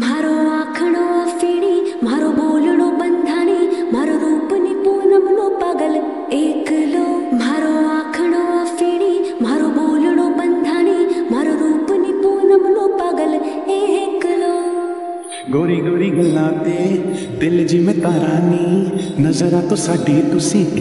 मारो आखणो अफीणी मारो बोलणो बंधाणी मारो रूप ने पूनम नो पागल एकलो मारो आखणो अफीणी मारो बोलणो बंधाणी मारो रूप ने पूनम नो पागल एकलो गोरी गोरी गल्लां ते दिल जी में तारानी नजरा तो साडी तुसी।